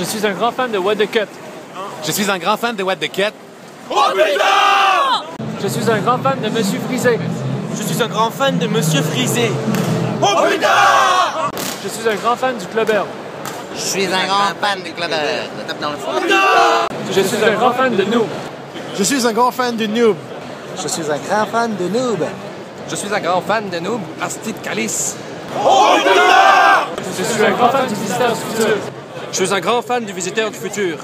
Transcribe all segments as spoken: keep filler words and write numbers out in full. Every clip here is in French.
Je suis un grand fan de What the Cut. Je suis un grand fan de What the Cut. Oh putain! Je suis un grand fan de Monsieur Frisé. Je suis un grand fan de Monsieur Frisé. Oh putain! Je suis un grand fan du Clubbert. Je suis un grand fan du Clubbert. Tape dans le fond. Je suis un grand fan de Noob. Je suis un grand fan de Noob. Je suis un grand fan de Noob. Je suis un grand fan de Noob. Asti de calice. Oh putain! Je suis un grand fan du visiteur du futur. Je suis un grand fan du visiteur du futur.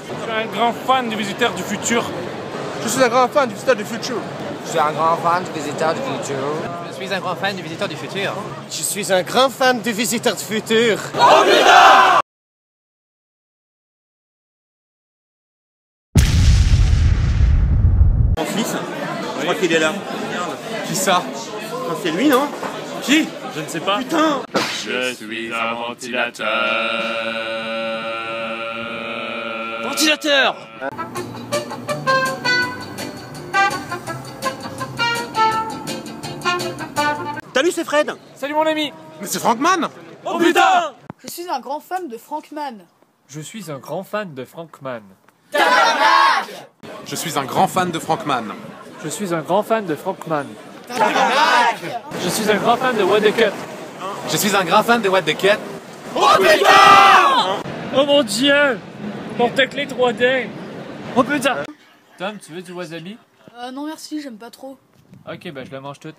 Je suis un grand fan du visiteur du futur. Je suis un grand fan du visiteur du futur. Je suis un grand fan du visiteur du futur. Je suis un grand fan du visiteur du futur. Je suis un grand fan du visiteur du futur. Oh putain! Mon fils, je crois qu'il est là. Qui ça? C'est lui, non? Qui? Je ne sais pas. Putain! Je suis un ventilateur. Ventilateur! Salut, c'est Fred! Salut mon ami! Mais c'est Frankman! Oh putain! Je suis un grand fan de Frankman. Je suis un grand fan de Frankman. Tabarnak! Je suis un grand fan de Frankman. Je suis un grand fan de Frankman. Tabarnak! Je suis un grand fan de What the Cut. Je suis un grand fan de What the Cut. Oh putain! Oh mon dieu! Porte-clés trois D. Oh putain! Tom, tu veux du wasabi? Euh non merci, j'aime pas trop. Ok, bah je la mange toute.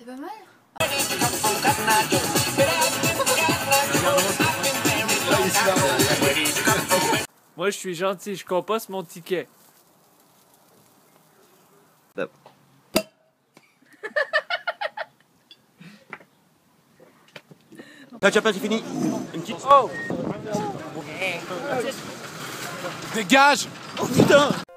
C'est pas mal? Moi je suis gentil, je composte mon ticket. La chapelle c'est fini. Une petite... Oh! Dégage! Oh putain!